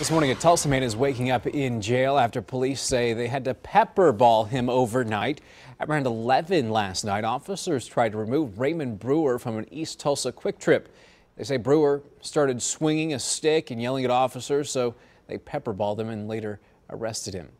This morning, a Tulsa man is waking up in jail after police say they had to pepper ball him overnight. At around 11 last night, officers tried to remove Raymond Brewer from an East Tulsa Quiktrip. They say Brewer started swinging a stick and yelling at officers, so they pepper balled him and later arrested him.